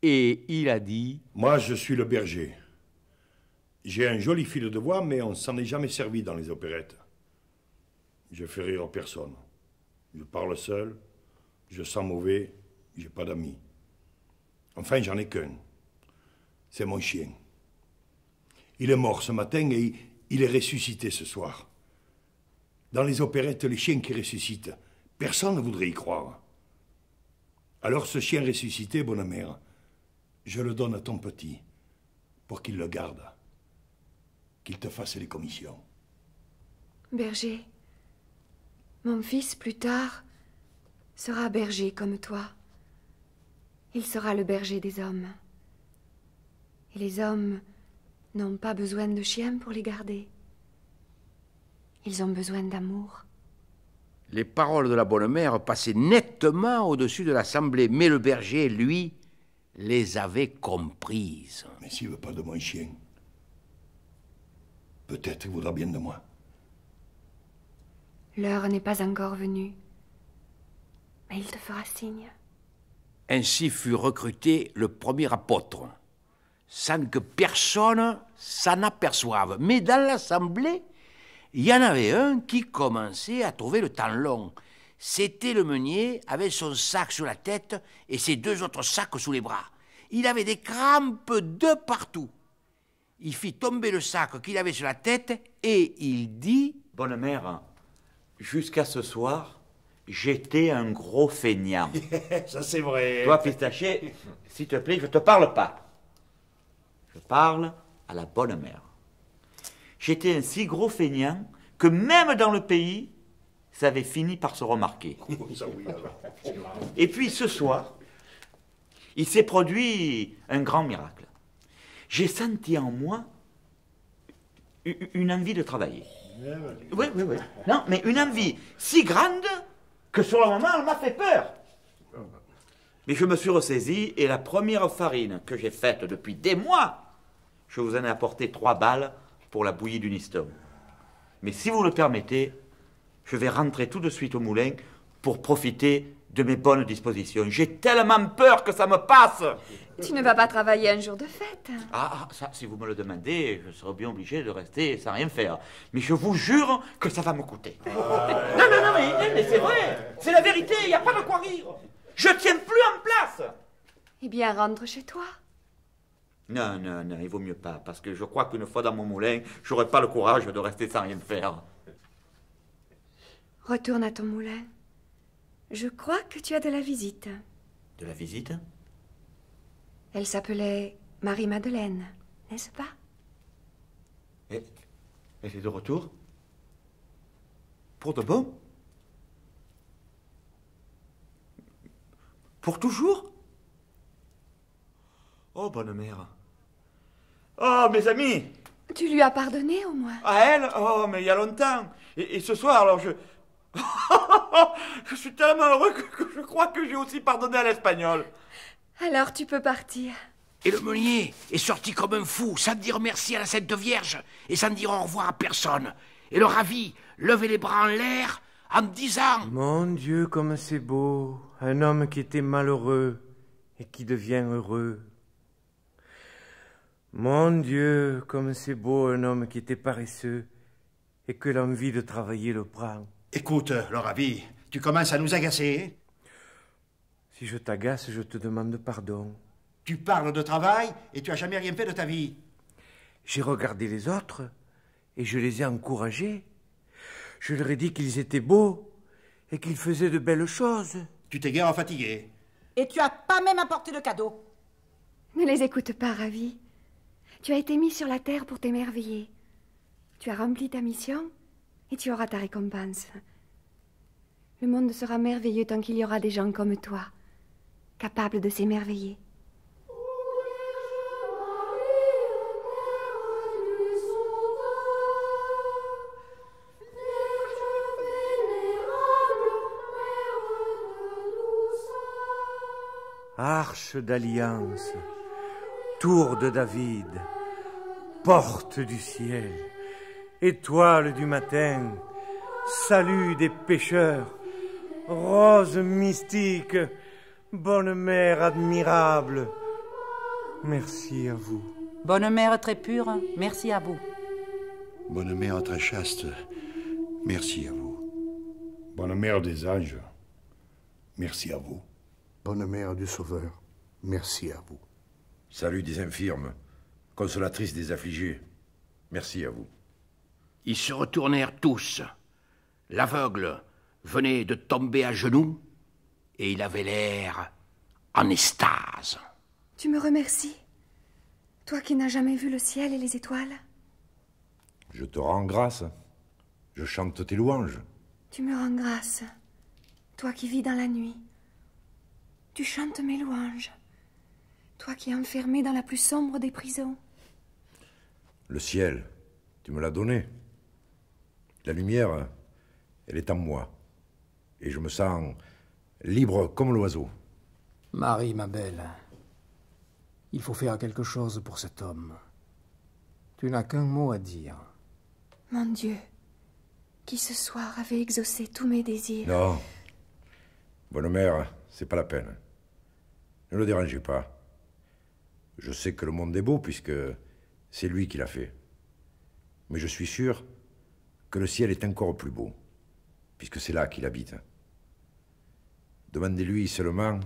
Et il a dit... « Moi, je suis le berger. J'ai un joli fil de voix, mais on ne s'en est jamais servi dans les opérettes. Je fais rire personne. Je parle seul, je sens mauvais, j'ai pas d'amis. Enfin, j'en ai qu'un. C'est mon chien. Il est mort ce matin et il est ressuscité ce soir. Dans les opérettes, les chiens qui ressuscitent, personne ne voudrait y croire. Alors ce chien ressuscité, bonne mère... Je le donne à ton petit, pour qu'il le garde, qu'il te fasse les commissions. » Berger, mon fils, plus tard, sera berger comme toi. Il sera le berger des hommes. Et les hommes n'ont pas besoin de chiens pour les garder. Ils ont besoin d'amour. Les paroles de la bonne mère passaient nettement au-dessus de l'assemblée, mais le berger, lui, les avait comprises. Mais s'il veut pas de mon chien, peut-être il voudra bien de moi. L'heure n'est pas encore venue, mais il te fera signe. Ainsi fut recruté le premier apôtre, sans que personne s'en aperçoive. Mais dans l'assemblée, il y en avait un qui commençait à trouver le temps long. C'était le meunier avec son sac sur la tête et ses deux autres sacs sous les bras. Il avait des crampes de partout. Il fit tomber le sac qu'il avait sur la tête et il dit... « Bonne mère, jusqu'à ce soir, j'étais un gros feignant. Ça c'est vrai. Toi, Pistaché, s'il te plaît, je te parle pas. Je parle à la bonne mère. J'étais un si gros feignant que même dans le pays, ça avait fini par se remarquer. Et puis ce soir, il s'est produit un grand miracle. J'ai senti en moi une envie de travailler. Oui, oui, oui. Non, mais une envie si grande que sur le moment, elle m'a fait peur. Mais je me suis ressaisi et la première farine que j'ai faite depuis des mois, je vous en ai apporté trois balles pour la bouillie du Niston. Mais si vous le permettez, je vais rentrer tout de suite au moulin pour profiter de mes bonnes dispositions. J'ai tellement peur que ça me passe. Tu ne vas pas travailler un jour de fête? Ah, ça, si vous me le demandez, je serai bien obligé de rester sans rien faire. Mais je vous jure que ça va me coûter. Ah, non, non, non, mais, mais c'est vrai. C'est la vérité, il n'y a pas de quoi rire. Je tiens plus en place. Eh bien, rentre chez toi. Non, non, non, il vaut mieux pas, parce que je crois qu'une fois dans mon moulin, j'aurai pas le courage de rester sans rien faire. Retourne à ton moulin. Je crois que tu as de la visite. De la visite? Elle s'appelait Marie-Madeleine, n'est-ce pas? Et elle est de retour? Pour de bon? Pour toujours? Oh, bonne mère. Oh, mes amis! Tu lui as pardonné, au moins? À elle? Oh, mais il y a longtemps. Et, et ce soir, alors je... Je suis tellement heureux que, que je crois que j'ai aussi pardonné à l'Espagnol. Alors tu peux partir. Et le meunier est sorti comme un fou, sans dire merci à la Sainte Vierge et sans dire au revoir à personne. Et le ravi levait les bras en l'air en disant... Mon Dieu, comme c'est beau, un homme qui était malheureux et qui devient heureux. Mon Dieu, comme c'est beau, un homme qui était paresseux et que l'envie de travailler le prend. Écoute, le ravi, tu commences à nous agacer. Si je t'agace, je te demande pardon. Tu parles de travail et tu n'as jamais rien fait de ta vie. J'ai regardé les autres et je les ai encouragés. Je leur ai dit qu'ils étaient beaux et qu'ils faisaient de belles choses. Tu t'es guère fatigué. Et tu n'as pas même apporté de cadeau. Ne les écoute pas, ravi. Tu as été mis sur la terre pour t'émerveiller. Tu as rempli ta mission et tu auras ta récompense. Le monde sera merveilleux tant qu'il y aura des gens comme toi, capables de s'émerveiller. Arche d'alliance, tour de David, porte du ciel, étoile du matin, salut des pécheurs, rose mystique, bonne mère admirable, merci à vous. Bonne mère très pure, merci à vous. Bonne mère très chaste, merci à vous. Bonne mère des anges, merci à vous. Bonne mère du Sauveur, merci à vous. Salut des infirmes, consolatrice des affligés, merci à vous. Ils se retournèrent tous. L'aveugle venait de tomber à genoux et il avait l'air en extase. Tu me remercies, toi qui n'as jamais vu le ciel et les étoiles. Je te rends grâce. Je chante tes louanges. Tu me rends grâce, toi qui vis dans la nuit. Tu chantes mes louanges, toi qui es enfermé dans la plus sombre des prisons. Le ciel, tu me l'as donné. La lumière, elle est en moi. Et je me sens libre comme l'oiseau. Marie, ma belle, il faut faire quelque chose pour cet homme. Tu n'as qu'un mot à dire. Mon Dieu, qui ce soir avait exaucé tous mes désirs. Non. Bonne mère, c'est pas la peine. Ne le dérangez pas. Je sais que le monde est beau puisque c'est lui qui l'a fait. Mais je suis sûr que le ciel est encore plus beau, puisque c'est là qu'il habite. Demandez-lui seulement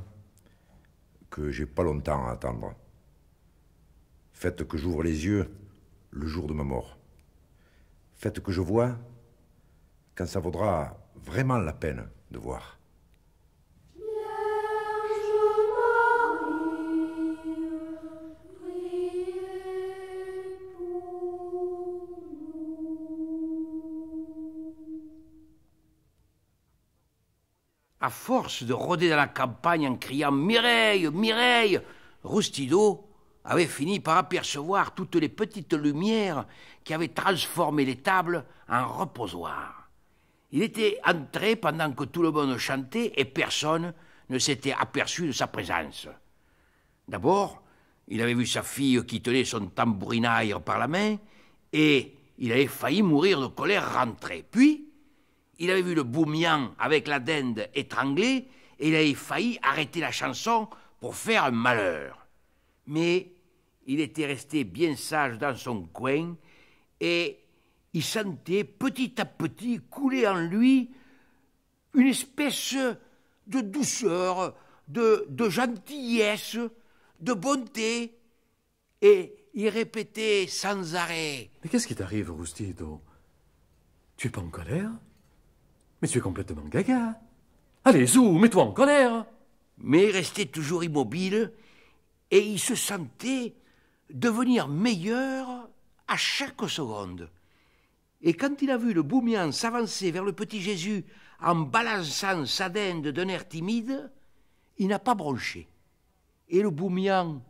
que j'ai pas longtemps à attendre. Faites que j'ouvre les yeux le jour de ma mort. Faites que je voie quand ça vaudra vraiment la peine de voir. À force de rôder dans la campagne en criant « Mireille, Mireille !», Roustido avait fini par apercevoir toutes les petites lumières qui avaient transformé les tables en reposoirs. Il était entré pendant que tout le monde chantait et personne ne s'était aperçu de sa présence. D'abord, il avait vu sa fille qui tenait son tambourinaire par la main et il avait failli mourir de colère rentrée. Puis, il avait vu le boumian avec la dinde étranglée et il avait failli arrêter la chanson pour faire un malheur. Mais il était resté bien sage dans son coin et il sentait petit à petit couler en lui une espèce de douceur, de, de gentillesse, de bonté. Et il répétait sans arrêt. Mais qu'est-ce qui t'arrive, Roustido? Tu es pas en colère? Mais tu es complètement gaga. Allez, zou, mets-toi en colère. Mais il restait toujours immobile et il se sentait devenir meilleur à chaque seconde. Et quand il a vu le boumian s'avancer vers le petit Jésus en balançant sa dinde d'un air timide, il n'a pas bronché. Et le boumian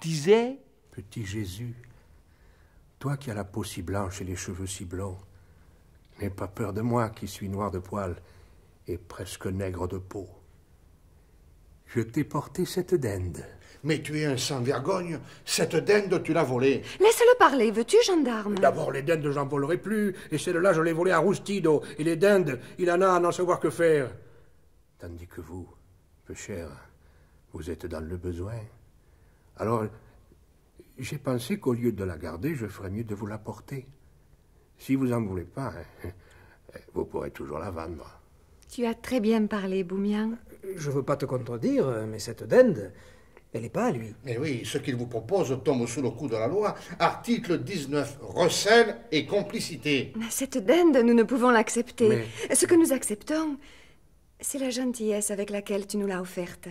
disait « Petit Jésus, toi qui as la peau si blanche et les cheveux si blonds, n'aie pas peur de moi qui suis noir de poil et presque nègre de peau. Je t'ai porté cette dinde. » Mais tu es un sans-vergogne, cette dinde tu l'as volée. Laisse-le parler, veux-tu, gendarme? D'abord, les dindes j'en volerai plus, et celle-là je l'ai volée à Roustido, et les dindes, il en a à n'en savoir que faire. Tandis que vous, peu cher, vous êtes dans le besoin. Alors, j'ai pensé qu'au lieu de la garder, je ferais mieux de vous la porter. Si vous n'en voulez pas, hein, vous pourrez toujours la vendre. Tu as très bien parlé, Boumian. Je veux pas te contredire, mais cette dinde, elle n'est pas à lui. Eh oui, ce qu'il vous propose tombe sous le coup de la loi. Article dix-neuf, recel et complicité. Cette dinde, nous ne pouvons l'accepter. Mais... ce que nous acceptons, c'est la gentillesse avec laquelle tu nous l'as offerte.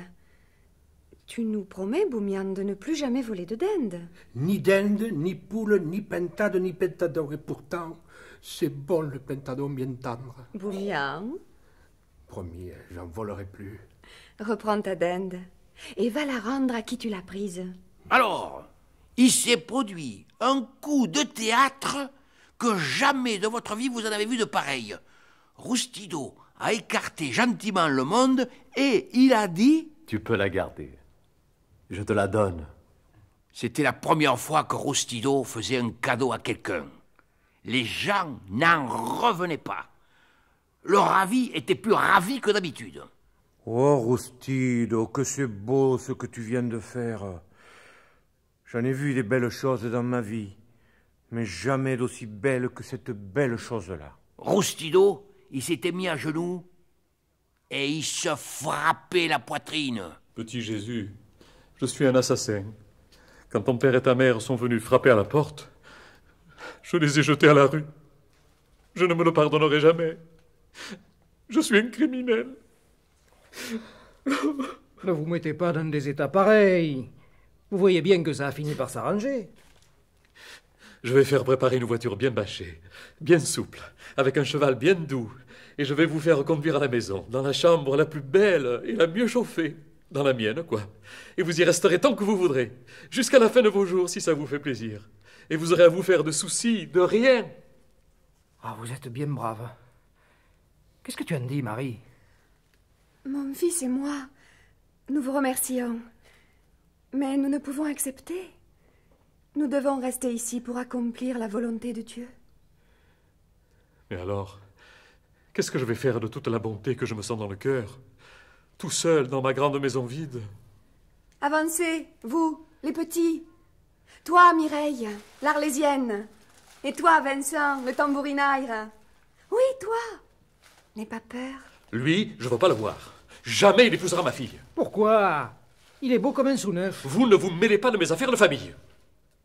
Tu nous promets, Boumian, de ne plus jamais voler de dinde. Ni dinde, ni poule, ni pentade, ni pentador. Et pourtant, c'est bon le pentador bien tendre. Boumian. Promis, j'en volerai plus. Reprends ta dinde et va la rendre à qui tu l'as prise. Alors, il s'est produit un coup de théâtre que jamais de votre vie vous en avez vu de pareil. Roustido a écarté gentiment le monde et il a dit... Tu peux la garder. Je te la donne. C'était la première fois que Roustido faisait un cadeau à quelqu'un. Les gens n'en revenaient pas. Le ravi était plus ravi que d'habitude. Oh, Roustido, que c'est beau ce que tu viens de faire. J'en ai vu des belles choses dans ma vie, mais jamais d'aussi belles que cette belle chose-là. Roustido, il s'était mis à genoux et il se frappait la poitrine. Petit Jésus, je suis un assassin. Quand ton père et ta mère sont venus frapper à la porte, je les ai jetés à la rue. Je ne me le pardonnerai jamais. Je suis un criminel. Ne vous mettez pas dans des états pareils. Vous voyez bien que ça a fini par s'arranger. Je vais faire préparer une voiture bien bâchée, bien souple, avec un cheval bien doux. Et je vais vous faire conduire à la maison, dans la chambre la plus belle et la mieux chauffée. Dans la mienne, quoi. Et vous y resterez tant que vous voudrez, jusqu'à la fin de vos jours, si ça vous fait plaisir. Et vous aurez à vous faire de soucis, de rien. Ah, vous êtes bien brave. Qu'est-ce que tu en dis, Marie ? Mon fils et moi, nous vous remercions, mais nous ne pouvons accepter. Nous devons rester ici pour accomplir la volonté de Dieu. Mais alors, qu'est-ce que je vais faire de toute la bonté que je me sens dans le cœur, tout seul dans ma grande maison vide? Avancez, vous, les petits. Toi, Mireille, l'arlésienne. Et toi, Vincent, le tambourinaire. Oui, toi. N'aie pas peur. Lui, je ne veux pas le voir. Jamais il épousera ma fille. Pourquoi? Il est beau comme un sous-neuf. Vous ne vous mêlez pas de mes affaires de famille.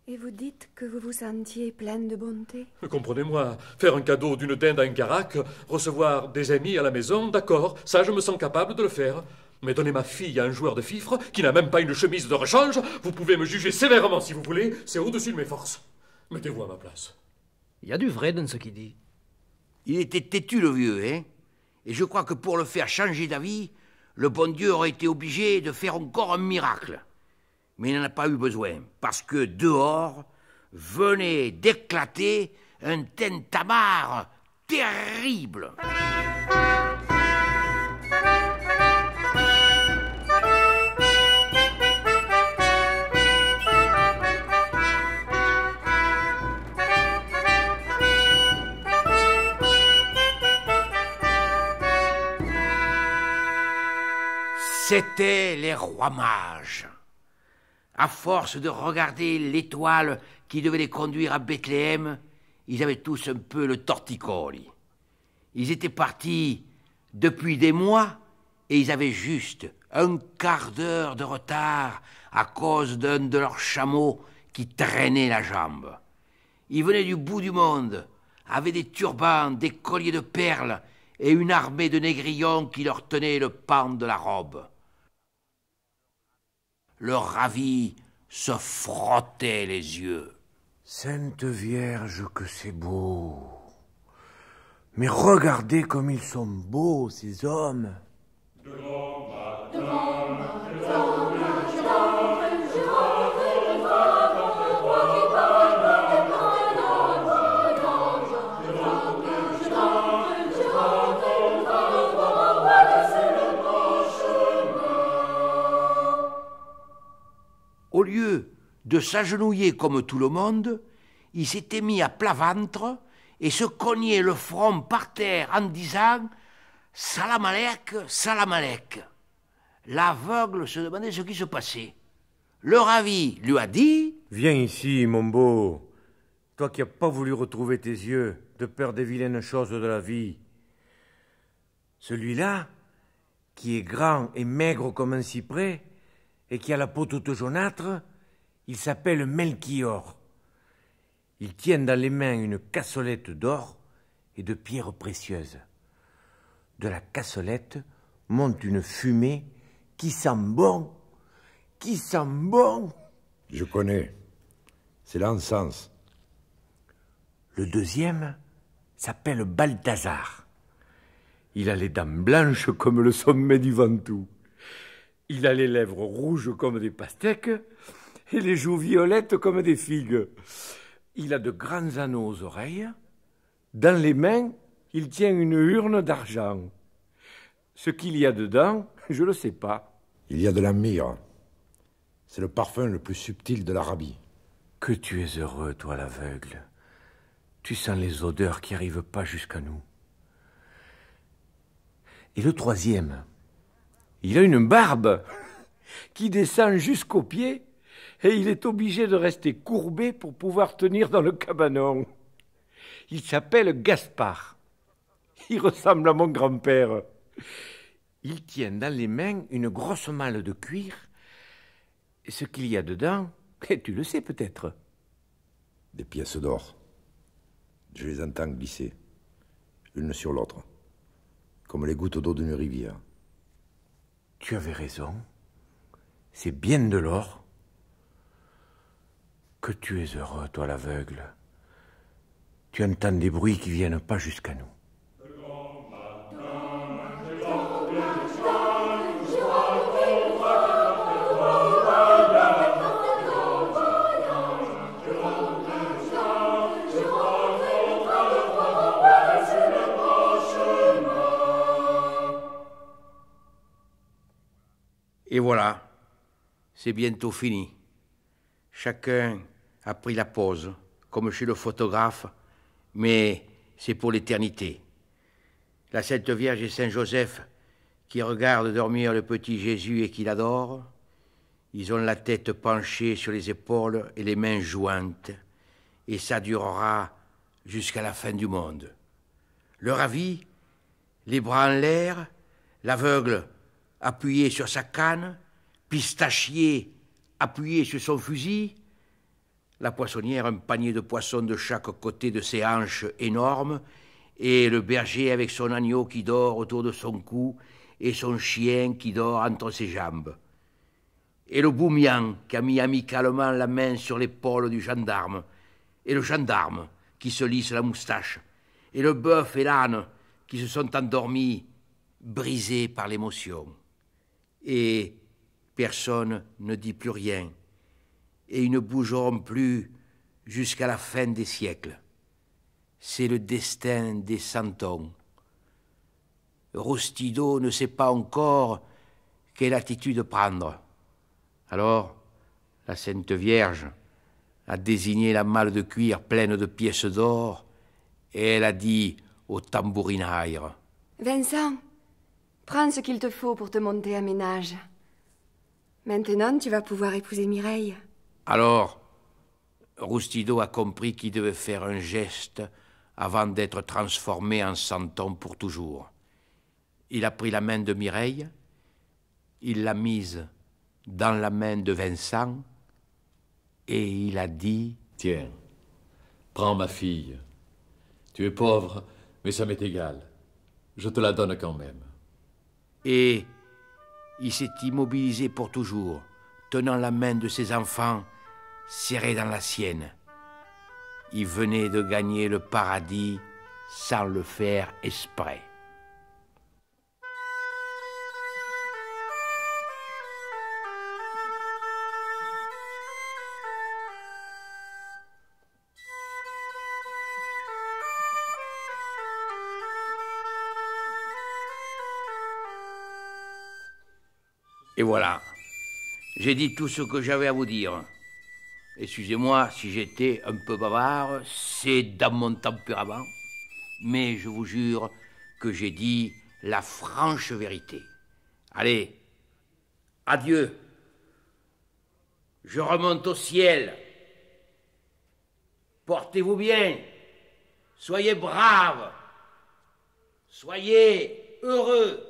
Et vous dites que vous vous sentiez pleine de bonté? Comprenez-moi, faire un cadeau d'une dinde à un carac, recevoir des amis à la maison, d'accord, ça je me sens capable de le faire. Mais donner ma fille à un joueur de fifre qui n'a même pas une chemise de rechange, vous pouvez me juger sévèrement si vous voulez, c'est au-dessus de mes forces. Mettez-vous à ma place. Il y a du vrai dans ce qu'il dit. Il était têtu le vieux, hein? Et je crois que pour le faire changer d'avis, le bon Dieu aurait été obligé de faire encore un miracle. Mais il n'en a pas eu besoin, parce que dehors venait d'éclater un tintamarre terrible. C'étaient les rois mages. À force de regarder l'étoile qui devait les conduire à Bethléem, ils avaient tous un peu le torticolis. Ils étaient partis depuis des mois et ils avaient juste un quart d'heure de retard à cause d'un de leurs chameaux qui traînait la jambe. Ils venaient du bout du monde, avaient des turbans, des colliers de perles et une armée de négrillons qui leur tenait le pan de la robe. Leur ravi se frottait les yeux. « Sainte Vierge, que c'est beau! Mais regardez comme ils sont beaux, ces hommes !»« De bon matin, de bon matin, je rentre, je rentre, je rentre, je crois qu'il parle, je rentre, je rentre, je rentre, je rentre, je rentre, Au lieu de s'agenouiller comme tout le monde, il s'était mis à plat ventre et se cognait le front par terre en disant « Salam alek, salam alek ». L'aveugle se demandait ce qui se passait. Le ravi lui a dit « Viens ici, mon beau, toi qui n'as pas voulu retrouver tes yeux de peur des vilaines choses de la vie. Celui-là, qui est grand et maigre comme un cyprès et qui a la peau toute jaunâtre, il s'appelle Melchior. Il tient dans les mains une cassolette d'or et de pierres précieuses. De la cassolette monte une fumée qui sent bon, qui sent bon. » Je connais, c'est l'encens. Le deuxième s'appelle Balthazar. Il a les dents blanches comme le sommet du Ventoux. Il a les lèvres rouges comme des pastèques et les joues violettes comme des figues. Il a de grands anneaux aux oreilles. Dans les mains, il tient une urne d'argent. Ce qu'il y a dedans, je ne le sais pas. Il y a de la myrrhe. C'est le parfum le plus subtil de l'Arabie. Que tu es heureux, toi, l'aveugle. Tu sens les odeurs qui n'arrivent pas jusqu'à nous. Et le troisième, il a une barbe qui descend jusqu'aux pieds. Et il est obligé de rester courbé pour pouvoir tenir dans le cabanon. Il s'appelle Gaspard. Il ressemble à mon grand-père. Il tient dans les mains une grosse malle de cuir. Et ce qu'il y a dedans, tu le sais peut-être. Des pièces d'or. Je les entends glisser, l'une sur l'autre, comme les gouttes d'eau d'une rivière. Tu avais raison. C'est bien de l'or. Que tu es heureux, toi, l'aveugle. Tu entends des bruits qui viennent pas jusqu'à nous. Et voilà, c'est bientôt fini. Chacun a pris la pause, comme chez le photographe, mais c'est pour l'éternité. La Sainte Vierge et Saint Joseph, qui regardent dormir le petit Jésus et qui l'adorent, ils ont la tête penchée sur les épaules et les mains jointes, et ça durera jusqu'à la fin du monde. Le ravi, les bras en l'air, l'aveugle appuyé sur sa canne, pistachier appuyé sur son fusil, la poissonnière, un panier de poissons de chaque côté de ses hanches énormes, et le berger avec son agneau qui dort autour de son cou, et son chien qui dort entre ses jambes. Et le boumian qui a mis amicalement la main sur l'épaule du gendarme, et le gendarme qui se lisse la moustache, et le bœuf et l'âne qui se sont endormis, brisés par l'émotion. et personne ne dit plus rien, et ils ne bougeront plus jusqu'à la fin des siècles. C'est le destin des Santons. Rostido ne sait pas encore quelle attitude prendre. Alors, la Sainte Vierge a désigné la malle de cuir pleine de pièces d'or et elle a dit au tambourinaire: Vincent, prends ce qu'il te faut pour te monter à ménage. Maintenant, tu vas pouvoir épouser Mireille. Alors, Rostido a compris qu'il devait faire un geste avant d'être transformé en santon pour toujours. Il a pris la main de Mireille, il l'a mise dans la main de Vincent et il a dit: Tiens, prends ma fille. Tu es pauvre, mais ça m'est égal. Je te la donne quand même. Et il s'est immobilisé pour toujours, tenant la main de ses enfants serrée dans la sienne. Il venait de gagner le paradis sans le faire exprès. Et voilà, j'ai dit tout ce que j'avais à vous dire. Excusez-moi si j'étais un peu bavard, c'est dans mon tempérament, mais je vous jure que j'ai dit la franche vérité. Allez, adieu. Je remonte au ciel. Portez-vous bien, soyez braves, soyez heureux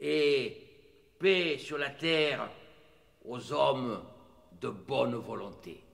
et paix sur la terre aux hommes de bonne volonté.